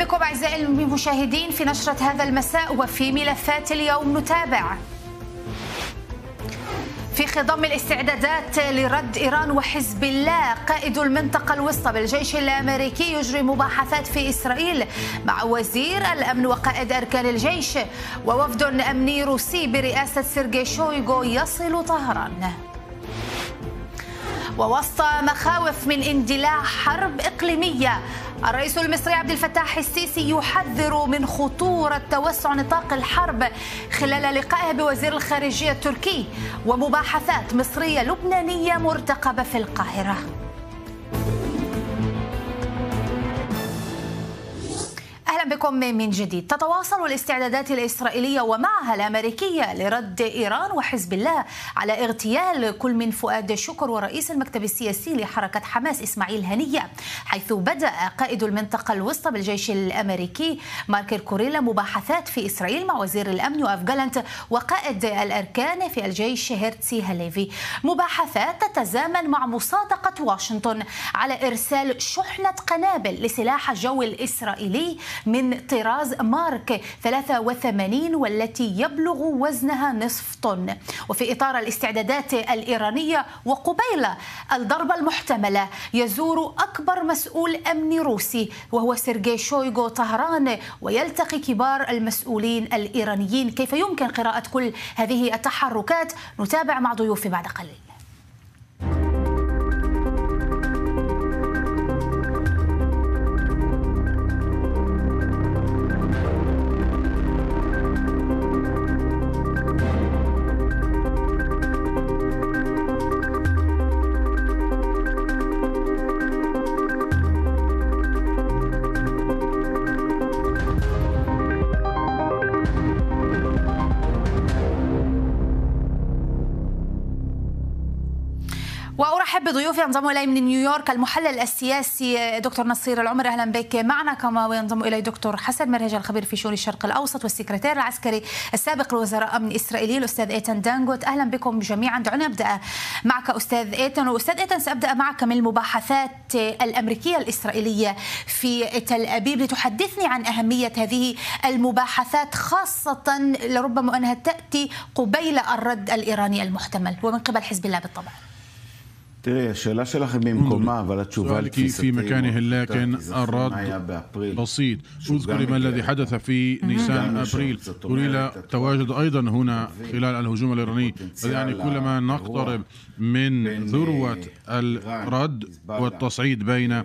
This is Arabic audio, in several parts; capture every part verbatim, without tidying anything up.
بكم أعزائي المشاهدين في نشرة هذا المساء. وفي ملفات اليوم نتابع في خضم الاستعدادات لرد إيران وحزب الله، قائد المنطقة الوسطى بالجيش الأمريكي يجري مباحثات في إسرائيل مع وزير الأمن وقائد أركان الجيش، ووفد أمني روسي برئاسة سيرجي شويغو يصل طهران. ووسط مخاوف من اندلاع حرب إقليمية، الرئيس المصري عبد الفتاح السيسي يحذر من خطورة توسع نطاق الحرب خلال لقائه بوزير الخارجية التركي، ومباحثات مصرية لبنانية مرتقبة في القاهرة. أهلا بكم من جديد. تتواصل الاستعدادات الإسرائيلية ومعها الأمريكية لرد إيران وحزب الله على اغتيال كل من فؤاد شكر ورئيس المكتب السياسي لحركة حماس إسماعيل هنية، حيث بدأ قائد المنطقة الوسطى بالجيش الأمريكي ماركر كوريلا مباحثات في إسرائيل مع وزير الأمن وآف جالانت وقائد الأركان في الجيش هيرتسي هاليفي، مباحثات تتزامن مع مصادقة واشنطن على إرسال شحنة قنابل لسلاح الجو الإسرائيلي من طراز مارك ثلاثة وثمانين والتي يبلغ وزنها نصف طن. وفي إطار الاستعدادات الإيرانية وقبيل الضربة المحتملة، يزور أكبر مسؤول أمني روسي وهو سيرجي شويغو طهران ويلتقي كبار المسؤولين الإيرانيين. كيف يمكن قراءة كل هذه التحركات؟ نتابع مع ضيوفي بعد قليل. بضيوف ينضم إلي من نيويورك المحلل السياسي دكتور نصير العمر، أهلا بك معنا. كما وينضم إلي دكتور حسن مرهج الخبير في شؤون الشرق الأوسط والسكرتير العسكري السابق لوزراء أمن إسرائيلي الأستاذ إيتان دانغوت، أهلا بكم جميعا. دعونا نبدأ معك أستاذ إيتان. وأستاذ إيتان، سأبدأ معك من المباحثات الأمريكية الإسرائيلية في تل أبيب، لتحدثني عن أهمية هذه المباحثات، خاصة لربما أنها تأتي قبيل الرد الإيراني المحتمل ومن قبل حزب الله بالطبع. ترى الشغله שלך במקומה, אבל התשובה في مكانه، لكن الرد بسيط. اذكر ما الذي حدث في نيسان ابريل، كوريلا تواجد ايضا هنا خلال الهجوم الايراني، يعني كلما نقترب من ذروه الرد والتصعيد بين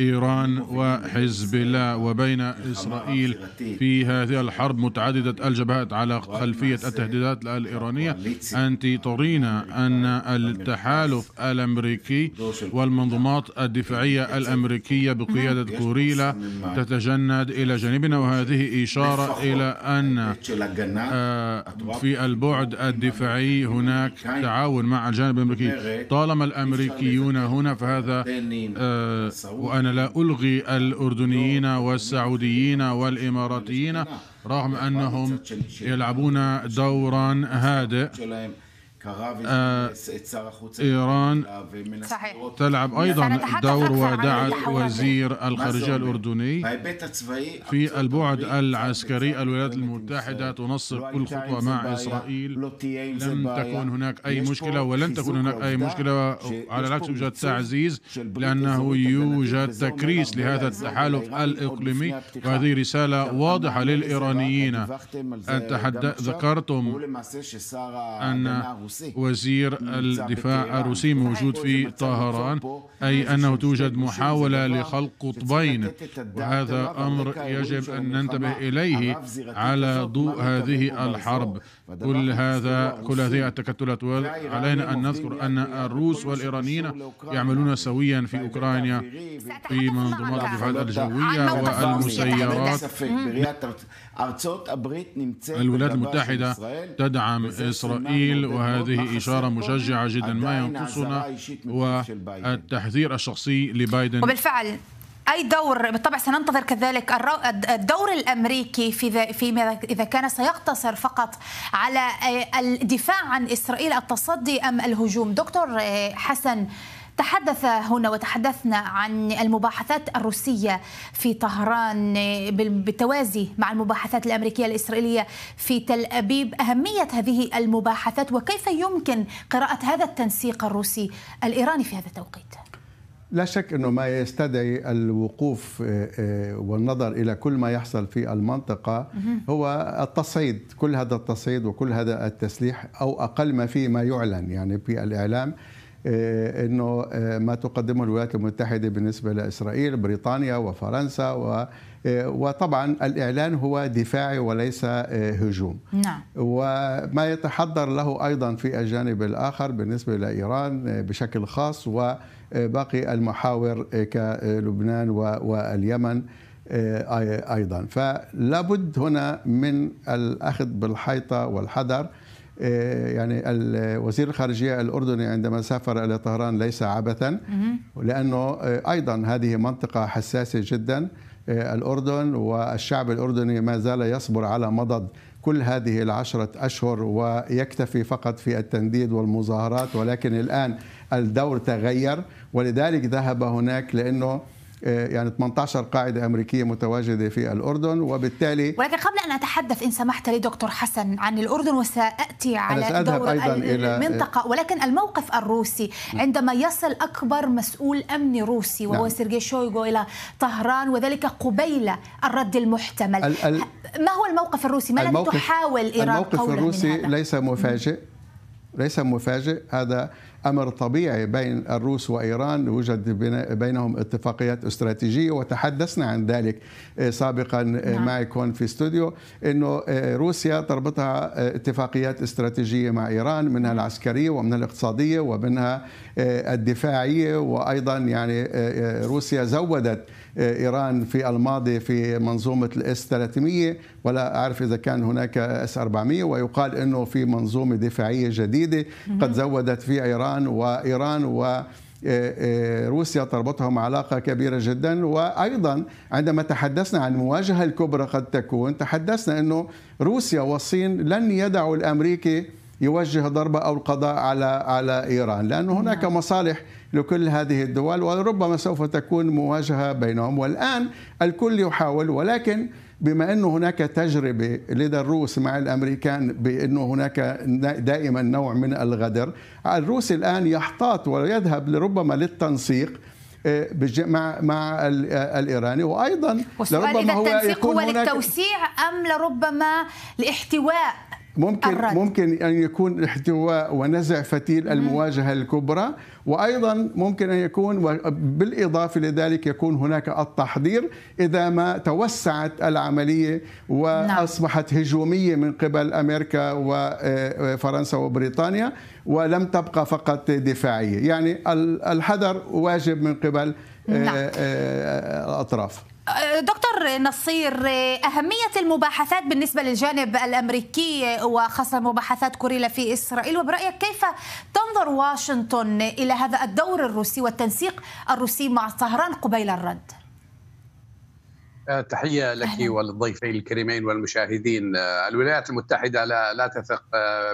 ايران وحزب الله وبين اسرائيل في هذه الحرب متعدده الجبهات على خلفيه التهديدات الايرانيه. انت ترين ان التحالف الأمريكي الأمريكي والمنظومات الدفاعية الأمريكية بقيادة كوريلا تتجند إلى جانبنا، وهذه إشارة إلى أن في البعد الدفاعي هناك تعاون مع الجانب الأمريكي. طالما الأمريكيون هنا فهذا، وأنا لا ألغي الأردنيين والسعوديين والإماراتيين رغم أنهم يلعبون دورا هادئ، آه إيران صحيح. تلعب أيضا دور، ودعت وزير الخارجية الأردني في البعد العسكري. الولايات المتحدة تنصر كل خطوة مع إسرائيل، لن تكون هناك أي مشكلة ولن تكون هناك أي مشكلة، على العكس يوجد تعزيز، لأنه يوجد تكريس لهذا التحالف الإقليمي، وهذه رسالة واضحة للإيرانيين. ذكرتم أن وزير الدفاع الروسي موجود في طهران، أي أنه توجد محاولة لخلق قطبين، وهذا أمر يجب أن ننتبه إليه على ضوء هذه الحرب. كل هذا كل هذه التكتلات، علينا أن نذكر أن الروس والإيرانيين يعملون سويا في أوكرانيا في منظومات الدفاعات الجوية والمسيرات. الولايات المتحدة تدعم إسرائيل، وهذه إشارة مشجعة جدا. ما ينقصنا والتحذير الشخصي لبايدن. وبالفعل أي دور، بالطبع سننتظر كذلك الدور الأمريكي في فيما إذا كان سيقتصر فقط على الدفاع عن إسرائيل، التصدي أم الهجوم. دكتور حسن، تحدث هنا وتحدثنا عن المباحثات الروسية في طهران بالتوازي مع المباحثات الأمريكية الإسرائيلية في تل أبيب، أهمية هذه المباحثات وكيف يمكن قراءة هذا التنسيق الروسي الإيراني في هذا التوقيت؟ لا شك أنه ما يستدعي الوقوف والنظر إلى كل ما يحصل في المنطقة هو التصعيد، كل هذا التصعيد وكل هذا التسليح أو أقل ما فيه ما يعلن يعني في الإعلام، أنه ما تقدمه الولايات المتحدة بالنسبة لإسرائيل، بريطانيا وفرنسا و وطبعا الإعلان هو دفاعي وليس هجوم. نعم. وما يتحضر له أيضا في الجانب الآخر بالنسبة لإيران بشكل خاص وباقي المحاور كلبنان واليمن أيضا، فلا بد هنا من الأخذ بالحيطة والحذر. يعني وزير الخارجية الأردني عندما سافر إلى طهران ليس عبثا، لأنه أيضا هذه منطقة حساسة جدا، الأردن والشعب الأردني ما زال يصبر على مضض كل هذه العشرة أشهر ويكتفي فقط في التنديد والمظاهرات، ولكن الآن الدور تغير ولذلك ذهب هناك، لأنه يعني ثمانية عشر قاعدة أمريكية متواجدة في الأردن وبالتالي. ولكن قبل أن أتحدث إن سمحت لي دكتور حسن عن الأردن وسأأتي على دور أيضاً المنطقة إلى... ولكن الموقف الروسي عندما يصل أكبر مسؤول أمني روسي وهو نعم. سيرجي شويغو إلى طهران وذلك قبيل الرد المحتمل، ال... ال... ما هو الموقف الروسي؟ ما الذي تحاول إيران قوله؟ الموقف الروسي ليس مفاجئ، ليس مفاجئ، هذا أمر طبيعي بين الروس وإيران، يوجد بينهم اتفاقيات استراتيجية وتحدثنا عن ذلك سابقا نعم. معكم في استوديو، أنه روسيا تربطها اتفاقيات استراتيجية مع إيران، منها العسكرية ومنها الاقتصادية ومنها الدفاعية، وأيضا يعني روسيا زودت إيران في الماضي في منظومة الإس ثلاثمئة ولا أعرف إذا كان هناك إس أربعمئة، ويقال أنه في منظومة دفاعية جديدة قد زودت في إيران، وإيران وروسيا تربطهم علاقة كبيرة جدا. وأيضا عندما تحدثنا عن المواجهة الكبرى قد تكون، تحدثنا أنه روسيا والصين لن يدعوا الأمريكي يوجه ضربة أو القضاء على على إيران، لأن هناك مصالح لكل هذه الدول وربما سوف تكون مواجهة بينهم. والآن الكل يحاول، ولكن بما أنه هناك تجربة لدى الروس مع الأمريكان بأنه هناك دائما نوع من الغدر، الروس الآن يحتاط ويذهب لربما للتنسيق مع مع الإيراني، وأيضا لربما هو يكون هو للتوسيع أم لربما لاحتواء، ممكن الرد. ممكن أن يكون احتواء ونزع فتيل المواجهة الكبرى، وأيضا ممكن أن يكون بالإضافة لذلك يكون هناك التحضير إذا ما توسعت العملية وأصبحت هجومية من قبل أمريكا وفرنسا وبريطانيا ولم تبقى فقط دفاعية. يعني الحذر واجب من قبل الأطراف. دكتور نصير، أهمية المباحثات بالنسبة للجانب الأمريكي وخاصة مباحثات كوريلا في إسرائيل، وبرأيك كيف تنظر واشنطن إلى هذا الدور الروسي والتنسيق الروسي مع طهران قبيل الرد؟ تحية لك وللضيفين الكريمين والمشاهدين. الولايات المتحدة لا, لا تثق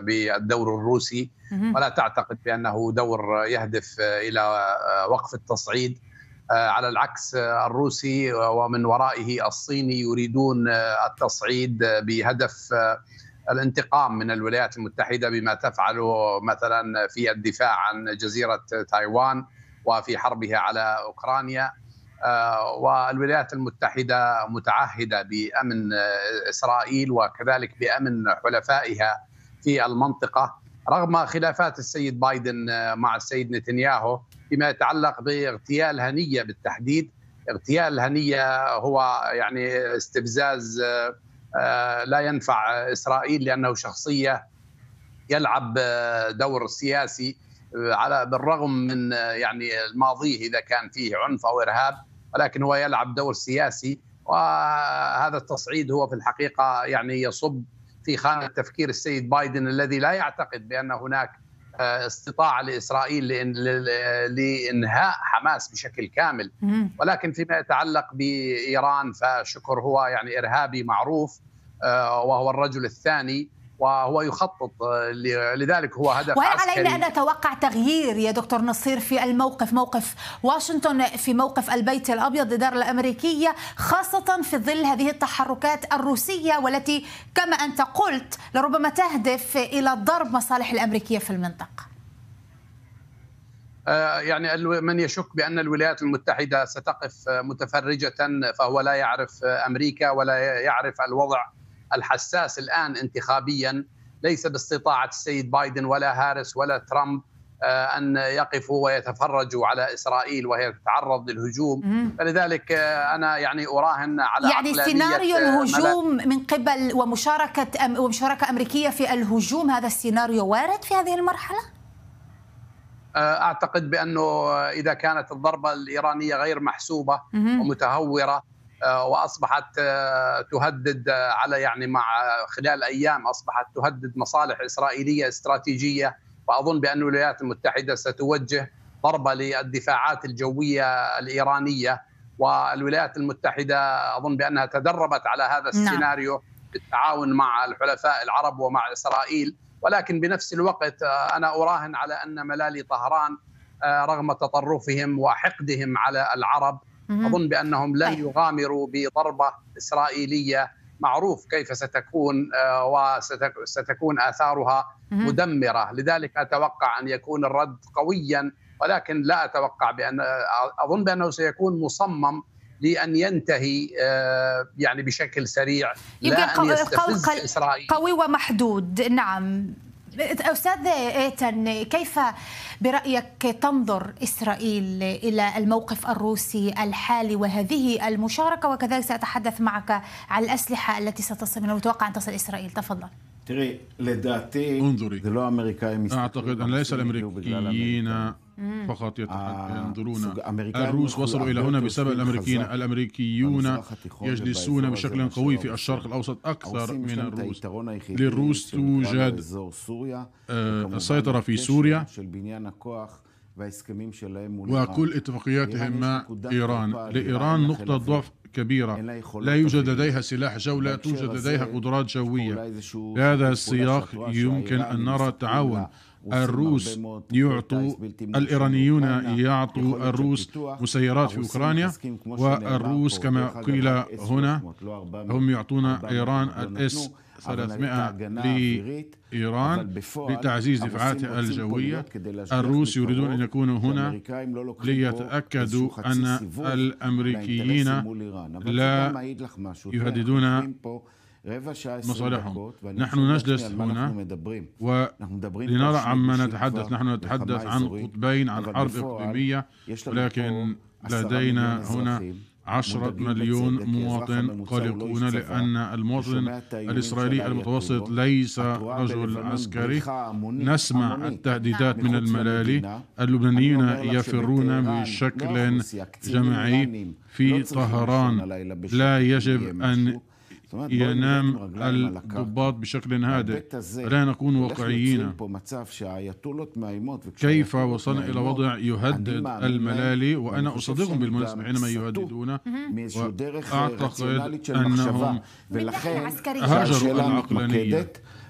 بالدور الروسي ولا تعتقد بأنه دور يهدف إلى وقف التصعيد، على العكس الروسي ومن ورائه الصيني يريدون التصعيد بهدف الانتقام من الولايات المتحدة بما تفعله مثلا في الدفاع عن جزيرة تايوان وفي حربها على أوكرانيا. والولايات المتحدة متعهدة بأمن إسرائيل وكذلك بأمن حلفائها في المنطقة، رغم خلافات السيد بايدن مع السيد نتنياهو فيما يتعلق باغتيال هنية بالتحديد. اغتيال هنية هو يعني استفزاز لا ينفع إسرائيل، لأنه شخصية يلعب دور سياسي على بالرغم من يعني ماضيه إذا كان فيه عنف أو إرهاب، ولكن هو يلعب دور سياسي. وهذا التصعيد هو في الحقيقة يعني يصب في خانة تفكير السيد بايدن الذي لا يعتقد بأن هناك استطاعة لإسرائيل لإنهاء حماس بشكل كامل. ولكن فيما يتعلق بإيران فشكر هو يعني إرهابي معروف، وهو الرجل الثاني وهو يخطط لذلك، هو هدف وهل عسكري. وهل علينا أن نتوقع تغيير يا دكتور نصير في الموقف، موقف واشنطن في موقف البيت الأبيض الإدارة الأمريكية، خاصة في ظل هذه التحركات الروسية والتي كما أنت قلت لربما تهدف إلى ضرب مصالح الأمريكية في المنطقة؟ يعني من يشك بأن الولايات المتحدة ستقف متفرجة فهو لا يعرف أمريكا ولا يعرف الوضع الحساس الآن انتخابيا. ليس باستطاعة السيد بايدن ولا هارس ولا ترامب أن يقفوا ويتفرجوا على إسرائيل وهي تتعرض للهجوم، فلذلك أنا يعني أراهن على يعني سيناريو الهجوم من قبل ومشاركة ومشاركة أمريكية في الهجوم. هذا السيناريو وارد في هذه المرحلة؟ أعتقد بأنه إذا كانت الضربة الإيرانية غير محسوبة ومتهورة وأصبحت تهدد على يعني مع خلال أيام أصبحت تهدد مصالح إسرائيلية استراتيجية، وأظن بأن الولايات المتحدة ستوجه ضربة للدفاعات الجوية الإيرانية، والولايات المتحدة أظن بأنها تدربت على هذا السيناريو بالتعاون مع الحلفاء العرب ومع إسرائيل. ولكن بنفس الوقت أنا أراهن على أن ملالي طهران رغم تطرفهم وحقدهم على العرب أظن بأنهم لن يغامروا بضربة إسرائيلية، معروف كيف ستكون وستكون آثارها مدمرة. لذلك أتوقع أن يكون الرد قويا، ولكن لا أتوقع بأن أظن بأنه سيكون مصمم لأن ينتهي يعني بشكل سريع، لا أن يستفز إسرائيل. قوي ومحدود. نعم أستاذ إيتن، كيف برأيك تنظر إسرائيل إلى الموقف الروسي الحالي وهذه المشاركة، وكذلك سأتحدث معك عن الأسلحة التي ستصل من المتوقع أن تصل إسرائيل؟ تفضل. انظري، أعتقد أن ليس الأمريكيين فقط ينظرون، الروس وصلوا إلى هنا بسبب الأمريكيين. الأمريكيون يجلسون بشكل قوي في الشرق الأوسط أكثر من الروس. للروس توجد السيطرة في سوريا وكل اتفاقياتهم مع إيران. لإيران نقطة ضعف كبيرة، لا يوجد لديها سلاح جو، لا توجد لديها قدرات جوية. هذا السياق يمكن أن نرى التعاون. الروس يعطوا الإيرانيون يعطوا الروس مسيرات في أوكرانيا، والروس كما قيل هنا هم يعطون إيران الإس ثلاثمائة لإيران لتعزيز دفاعاتها الجوية. الروس يريدون أن يكونوا هنا ليتأكدوا أن الأمريكيين لا يهددون مصالحهم. نحن نجلس هنا ولنرى عما نتحدث. نحن نتحدث عن قطبين، عن حرب إقليمية، ولكن لدينا هنا عشرة مليون مواطن قلقون لأن المواطن الإسرائيلي المتوسط ليس رجل عسكري. نسمع التهديدات من الملالي. اللبنانيين يفرون بشكل جماعي في طهران. لا يجب أن ينام الضباط بشكل هادئ. لا نكون واقعيين. كيف وصلنا إلى وضع يهدد الملالي، وأنا أصدقهم بالمناسبة حينما يهددونه، وأعتقد أنهم هاجروا العقلانية.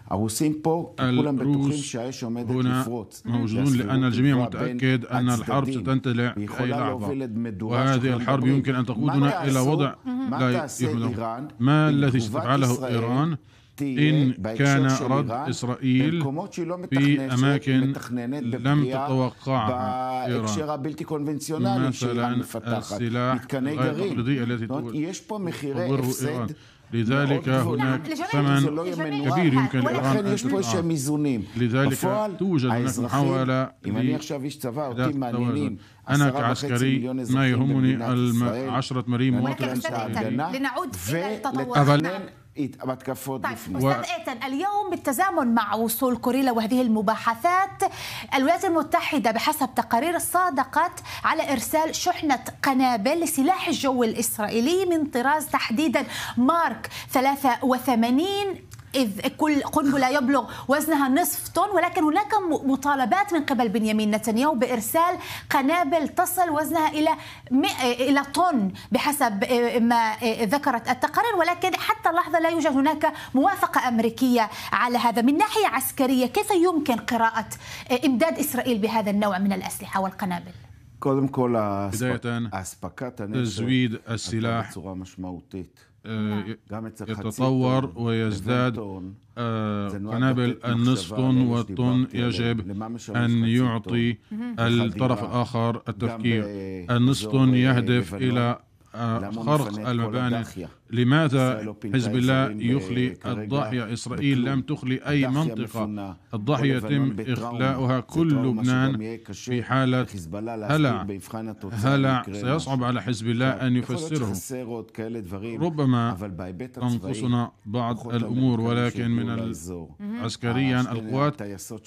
الروس هنا موجودون لأن الجميع متأكد أن الحرب ستنتهي أي لحظة، وهذه الحرب يمكن أن تقودنا إلى وضع لا يمكنه. ما الذي ستفعله إيران إن كان رد إسرائيل في أماكن لم تتوقعها إيران، مثلا السلاح غير التقليدي التي تطوره إيران؟ لذلك هناك ثمن كبير يمكن لإيران أن تدفعه. لذلك توجد هناك محاولة لتوازن. أنا كعسكري ما يهمني عشرة ملايين مواطن إسرائيلي. لنعود إلى التطورات. طيب أستاذ إيتن، اليوم بالتزامن مع وصول كوريلا وهذه المباحثات، الولايات المتحدة بحسب تقارير صادقت على إرسال شحنة قنابل لسلاح الجو الإسرائيلي من طراز تحديدا مارك ثلاثة وثمانين إذ كل قنبلة يبلغ وزنها نصف طن، ولكن هناك مطالبات من قبل بنيامين نتنياهو بإرسال قنابل تصل وزنها إلى إلى طن بحسب ما ذكرت التقارير، ولكن حتى اللحظة لا يوجد هناك موافقة أمريكية على هذا. من ناحية عسكرية كيف يمكن قراءة إمداد إسرائيل بهذا النوع من الأسلحة والقنابل؟ بداية تزويد السلاح يتطور ويزداد، قنابل النصف طن والطن يجب أن يعطي الطرف الآخر التفكير. النصف طن يهدف إلى خرق المباني. لماذا حزب الله يخلي الضاحية؟ إسرائيل لم تخلي أي منطقة، الضاحية يتم إخلاؤها، كل لبنان في حالة هلع. هلع سيصعب على حزب الله أن يفسره. ربما تنقصنا بعض الأمور، ولكن من عسكريا القوات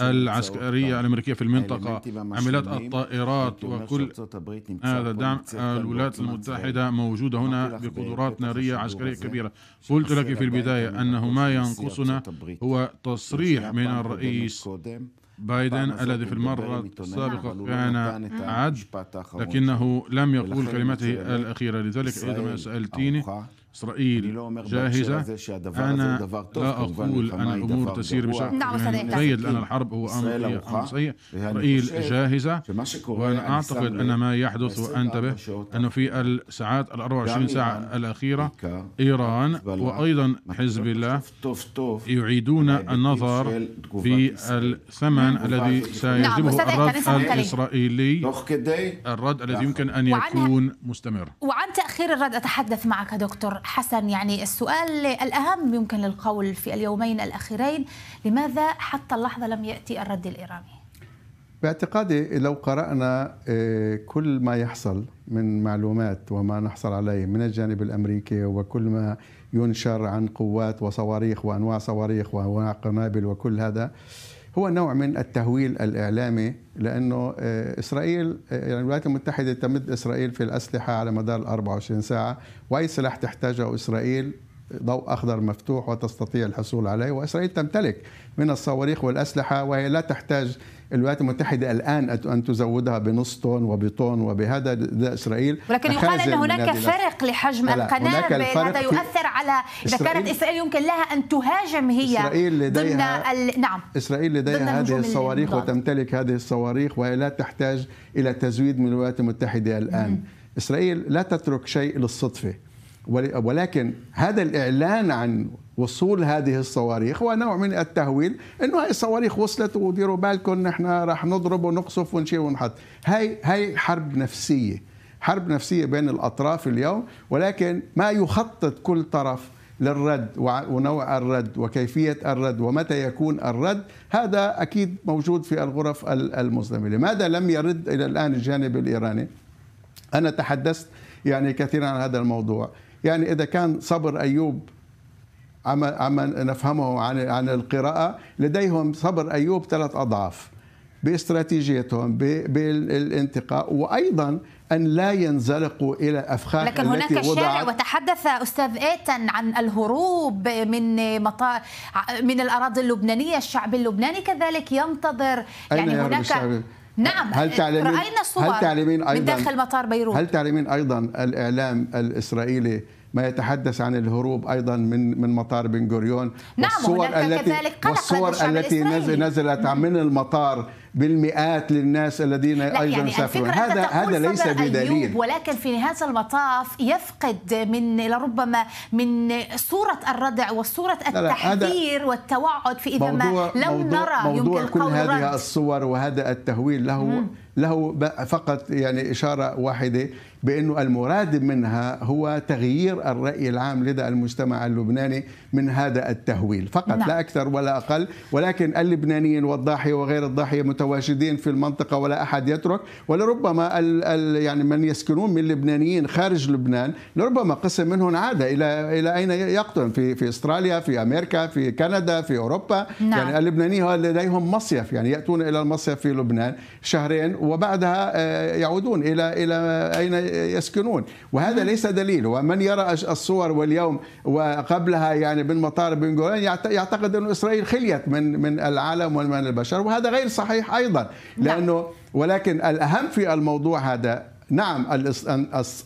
العسكرية الأمريكية في المنطقة، عمليات الطائرات وكل هذا دعم، الولايات المتحدة موجودة هنا بقدرات نارية عسكرية كبيرة. قلت لك في البداية أنه ما ينقصنا هو تصريح من الرئيس بايدن الذي في المرة السابقة كان عد، لكنه لم يقول كلمته الأخيرة. لذلك عندما سألتيني إسرائيل جاهزة، أنا لا أقول أن الأمور تسير بشكل جيد لأن الحرب هو أمر سيء. إسرائيل جاهزة، وأنا أعتقد أن ما يحدث وأنتبه أنه في الساعات الأربع وعشرين ساعة الأخيرة إيران وأيضا حزب الله يعيدون النظر في الثمن الذي سيجلبه الرد الإسرائيلي، الرد الذي يمكن أن يكون مستمر. وعن تأخير الرد أتحدث معك دكتور حسن، يعني السؤال الأهم يمكن للقول في اليومين الأخيرين، لماذا حتى اللحظة لم يأتي الرد الإيراني؟ باعتقادي لو قرأنا كل ما يحصل من معلومات وما نحصل عليه من الجانب الأمريكي، وكل ما ينشر عن قوات وصواريخ وأنواع صواريخ وقنابل وكل هذا، هو نوع من التهويل الإعلامي، لأنه إسرائيل يعني الولايات المتحدة تمد إسرائيل في الأسلحة على مدار أربع وعشرين ساعة، وأي سلاح تحتاجه إسرائيل ضوء أخضر مفتوح وتستطيع الحصول عليه، وإسرائيل تمتلك من الصواريخ والأسلحة، وهي لا تحتاج الولايات المتحدة الآن أن تزودها بنص طن وبطن وبهذا ده إسرائيل. ولكن يقال أن هناك فرق لحجم القنابل، هذا يؤثر على إذا كانت إسرائيل يمكن لها أن تهاجم هي إسرائيل لديها ال... نعم إسرائيل لديها هذه الصواريخ وتمتلك هذه الصواريخ، وهي لا تحتاج إلى تزويد من الولايات المتحدة الآن. مم. إسرائيل لا تترك شيء للصدفة، ولكن هذا الإعلان عن وصول هذه الصواريخ هو نوع من التهويل، انه هاي الصواريخ وصلت وديروا بالكم نحن راح نضرب ونقصف ونشيل ونحط. هاي هاي حرب نفسية، حرب نفسية بين الأطراف اليوم، ولكن ما يخطط كل طرف للرد ونوع الرد وكيفية الرد ومتى يكون الرد، هذا أكيد موجود في الغرف المزدمرة. لماذا لم يرد إلى الآن الجانب الإيراني؟ أنا تحدثت يعني كثيرا عن هذا الموضوع. يعني إذا كان صبر أيوب عما نفهمه عن عن القراءة، لديهم صبر أيوب ثلاث أضعاف باستراتيجيتهم بالانتقاء، وأيضا أن لا ينزلقوا إلى أفخاخ. لكن هناك شارع، وتحدث أستاذ إيتن عن الهروب من مطار من الأراضي اللبنانية، الشعب اللبناني كذلك ينتظر. يعني هناك نعم هل تعلمين رأينا الصور من داخل مطار بيروت. هل تعلمين أيضا الإعلام الإسرائيلي ما يتحدث عن الهروب أيضا من من مطار بن غوريون؟ نعم، والصور التي والصور التي نزلت من المطار بالمئات للناس الذين أيضا يعني سافرون. هذا هذا ليس بدليل، ولكن في نهاية المطاف يفقد من لربما من صورة الردع وصورة التحذير والتوعد. في إذا ما لم نرى موضوع يمكن كل هذه الصور وهذا التهويل له مم. له فقط يعني إشارة واحدة، بأنه المراد منها هو تغيير الرأي العام لدى المجتمع اللبناني من هذا التهويل فقط، نعم. لا أكثر ولا أقل. ولكن اللبنانيين والضاحية وغير الضاحية متواجدين في المنطقة ولا أحد يترك، ولربما ال ال يعني من يسكنون من اللبنانيين خارج لبنان، لربما قسم منهم عاد إلى إلى أين يقطن، في في أستراليا، في أمريكا، في كندا، في أوروبا. نعم. يعني اللبنانيين لديهم مصيف، يعني يأتون إلى المصيف في لبنان شهرين وبعدها يعودون إلى إلى أين يسكنون. وهذا ليس دليل. ومن يرى الصور واليوم وقبلها يعني بالمطار بن غوريون يعتقد أن إسرائيل خليت من من العالم ومن البشر، وهذا غير صحيح أيضا. لأنه ولكن الأهم في الموضوع هذا، نعم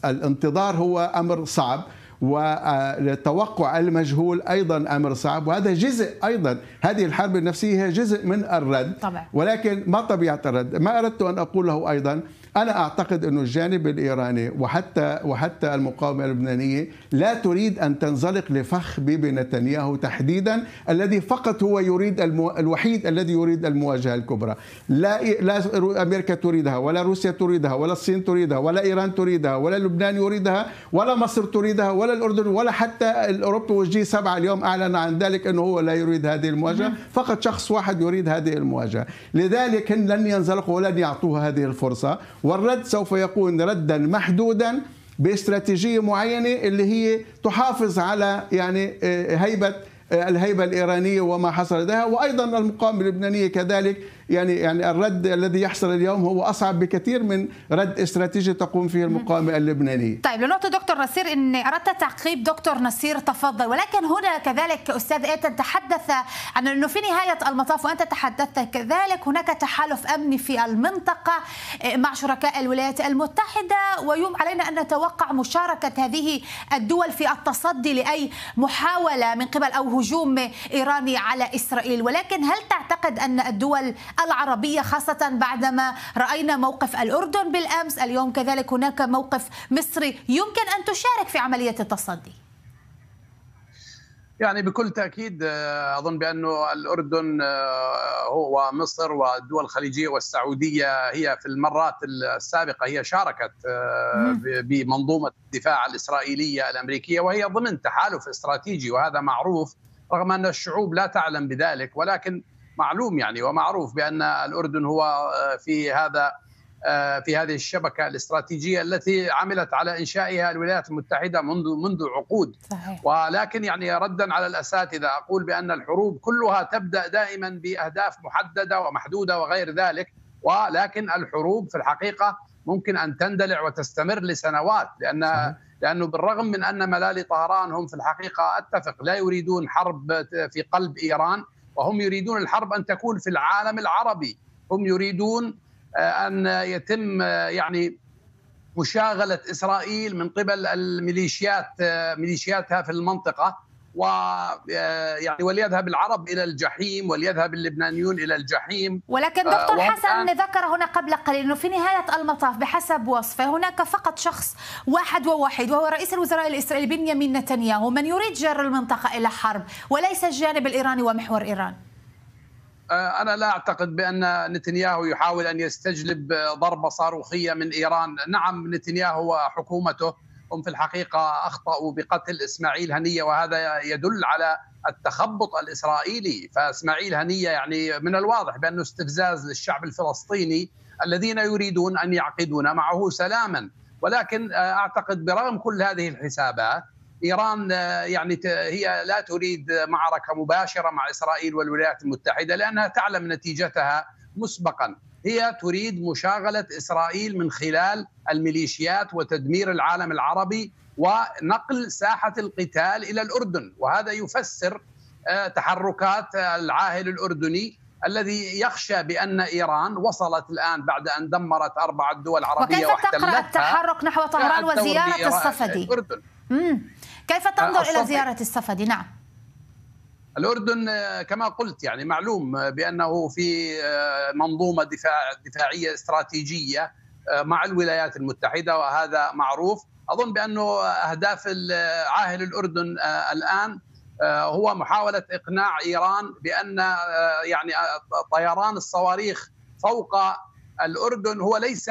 الانتظار هو أمر صعب، والتوقع المجهول أيضا أمر صعب، وهذا جزء أيضا، هذه الحرب النفسية هي جزء من الرد طبعا. ولكن ما طبيعة الرد؟ ما أردت أن أقوله أيضا، أنا أعتقد أن الجانب الإيراني وحتى وحتى المقاومة اللبنانية لا تريد أن تنزلق لفخ بيبي نتنياهو تحديدا، الذي فقط هو يريد المو... الوحيد الذي يريد المواجهة الكبرى. لا لا أمريكا تريدها، ولا روسيا تريدها، ولا الصين تريدها، ولا إيران تريدها، ولا لبنان يريدها، ولا مصر تريدها، ولا الأردن، ولا حتى الأوروبي والجي سبعة اليوم أعلن عن ذلك أنه هو لا يريد هذه المواجهة، فقط شخص واحد يريد هذه المواجهة. لذلك هن لن ينزلقوا ولن يعطوها هذه الفرصة، والرد سوف يكون ردا محدودا باستراتيجية معينة اللي هي تحافظ على يعني هيبة الهيبة الإيرانية وما حصل لديها. وأيضا المقاومة اللبنانية كذلك يعني يعني الرد الذي يحصل اليوم هو أصعب بكثير من رد استراتيجي تقوم فيه المقاومة اللبنانية. طيب لنقطة دكتور نصير، إن أردت تعقيب دكتور نصير تفضل، ولكن هنا كذلك أستاذ إيتن تحدث عن أنه في نهاية المطاف، وأنت تحدثت كذلك، هناك تحالف أمني في المنطقة مع شركاء الولايات المتحدة، ويوم علينا أن نتوقع مشاركة هذه الدول في التصدي لأي محاولة من قبل أو هجوم إيراني على إسرائيل. ولكن هل تعتقد أن الدول العربية خاصة بعدما رأينا موقف الأردن بالأمس، اليوم كذلك هناك موقف مصري، يمكن أن تشارك في عملية التصدي؟ يعني بكل تأكيد أظن بأنه الأردن هو ومصر والدول الخليجية والسعودية هي في المرات السابقة هي شاركت بمنظومة الدفاع الإسرائيلية الأمريكية، وهي ضمن تحالف استراتيجي، وهذا معروف رغم أن الشعوب لا تعلم بذلك، ولكن معلوم يعني ومعروف بأن الأردن هو في هذا في هذه الشبكة الاستراتيجية التي عملت على إنشائها الولايات المتحدة منذ منذ عقود. صحيح. ولكن يعني ردا على الأساتذة أقول بأن الحروب كلها تبدأ دائما بأهداف محددة ومحدودة وغير ذلك، ولكن الحروب في الحقيقة ممكن أن تندلع وتستمر لسنوات، لأن صحيح. لأنه بالرغم من أن ملالي طهران هم في الحقيقة أتفق لا يريدون حرب في قلب إيران، وهم يريدون الحرب أن تكون في العالم العربي، هم يريدون أن يتم يعني مشاغلة إسرائيل من قبل الميليشيات ميليشياتها في المنطقة، ويعني وليذهب العرب إلى الجحيم وليذهب اللبنانيون إلى الجحيم. ولكن دكتور حسن ذكر هنا قبل قليل أنه في نهاية المطاف بحسب وصفه هناك فقط شخص واحد ووحيد، وهو رئيس الوزراء الإسرائيلي بنيامين نتنياهو، من يريد جر المنطقة إلى حرب وليس الجانب الإيراني ومحور إيران. أنا لا أعتقد بأن نتنياهو يحاول أن يستجلب ضربة صاروخية من إيران. نعم نتنياهو وحكومته هم في الحقيقة أخطأوا بقتل إسماعيل هنية، وهذا يدل على التخبط الإسرائيلي. فإسماعيل هنية يعني من الواضح بأنه استفزاز للشعب الفلسطيني الذين يريدون أن يعقدون معه سلاما، ولكن أعتقد برغم كل هذه الحسابات إيران يعني هي لا تريد معركة مباشرة مع إسرائيل والولايات المتحدة لأنها تعلم نتيجتها مسبقا، هي تريد مشاغلة إسرائيل من خلال الميليشيات وتدمير العالم العربي ونقل ساحة القتال إلى الأردن، وهذا يفسر تحركات العاهل الأردني الذي يخشى بأن إيران وصلت الآن بعد أن دمرت أربع دول عربية واحتلتها. وكيف تقرأ التحرك نحو طهران وزيارة الصفدي؟ كيف تنظر إلى زيارة الصفدي؟ نعم الأردن كما قلت يعني معلوم بأنه في منظومة دفاع دفاعية استراتيجية مع الولايات المتحدة، وهذا معروف. أظن بأنه أهداف عاهل الأردن الآن هو محاولة إقناع إيران بأن يعني طيران الصواريخ فوق الأردن هو ليس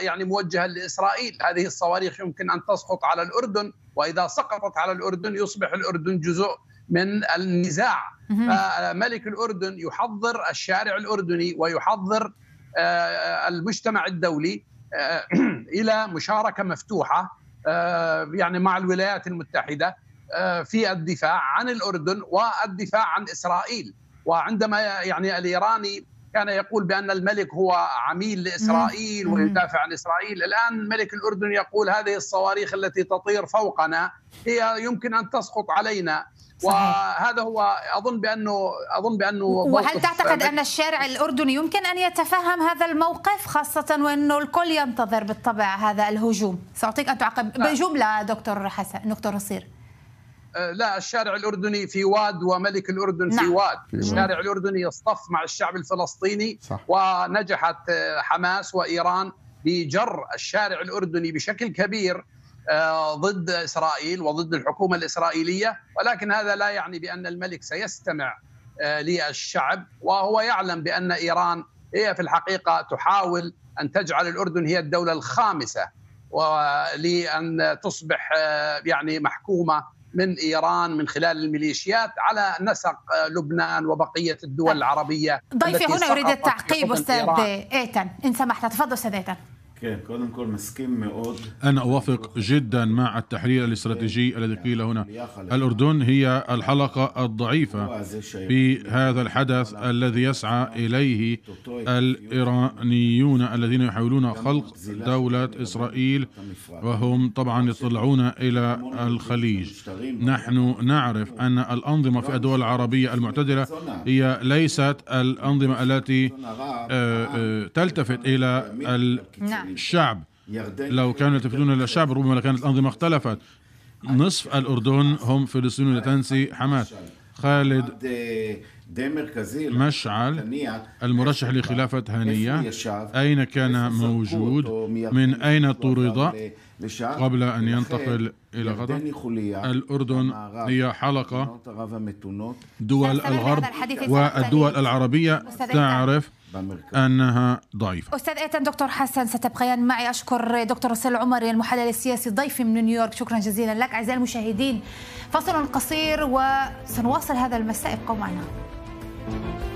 يعني موجها لإسرائيل، هذه الصواريخ يمكن أن تسقط على الأردن، وإذا سقطت على الأردن يصبح الأردن جزء من النزاع. ملك الأردن يحضر الشارع الأردني ويحضر المجتمع الدولي إلى مشاركة مفتوحة يعني مع الولايات المتحدة في الدفاع عن الأردن والدفاع عن إسرائيل. وعندما يعني الإيراني كان يقول بأن الملك هو عميل لإسرائيل ويدافع عن إسرائيل. الآن ملك الأردن يقول هذه الصواريخ التي تطير فوقنا هي يمكن أن تسقط علينا. صحيح. وهذا هو أظن بأنه أظن بأنه وهل تعتقد أن الشارع الأردني يمكن أن يتفهم هذا الموقف، خاصة وأنه الكل ينتظر بالطبع هذا الهجوم؟ سأعطيك أن تعقب بجملة دكتور حسن دكتور نصير. لا، الشارع الأردني في واد وملك الأردن نعم. في واد. الشارع الأردني يصطف مع الشعب الفلسطيني. صح. ونجحت حماس وإيران بجر الشارع الأردني بشكل كبير ضد إسرائيل وضد الحكومة الإسرائيلية، ولكن هذا لا يعني بأن الملك سيستمع للشعب، وهو يعلم بأن إيران هي في الحقيقة تحاول أن تجعل الأردن هي الدولة الخامسة ولأن تصبح يعني محكومة من إيران من خلال الميليشيات على نسق لبنان وبقية الدول العربية. ضيفي هنا يريد التعقيب أستاذ إيتن، إن سمحت. تفضل أستاذ إيتن. كان كلهم كل مسكين مؤد. أنا أوافق جدا مع التحرير الاستراتيجي الذي قيل هنا. الأردن هي الحلقة الضعيفة في هذا الحدث الذي يسعى إليه الإيرانيون الذين يحاولون خلق دولة إسرائيل، وهم طبعا يطلعون إلى الخليج. نحن نعرف أن الأنظمة في الدول العربية المعتدلة هي ليست الأنظمة التي تلتفت إلى ال الشعب. لو كانوا يلتفتون إلى الشعب ربما كانت الأنظمة اختلفت. نصف الأردن هم فلسطينيون، لا تنسي حماس. خالد مشعل المرشح لخلافة هنية أين كان موجود؟ من أين طرد قبل أن ينتقل إلى غزة؟ الأردن هي حلقة دول الغرب والدول العربية تعرف أنها ضعيفة. أستاذ إيتن، دكتور حسن ستبقيان معي. أشكر دكتور نصير العمري المحلل السياسي ضيفي من نيويورك، شكرا جزيلا لك. أعزائي المشاهدين، فصل قصير وسنواصل هذا المساء، ابقوا معنا.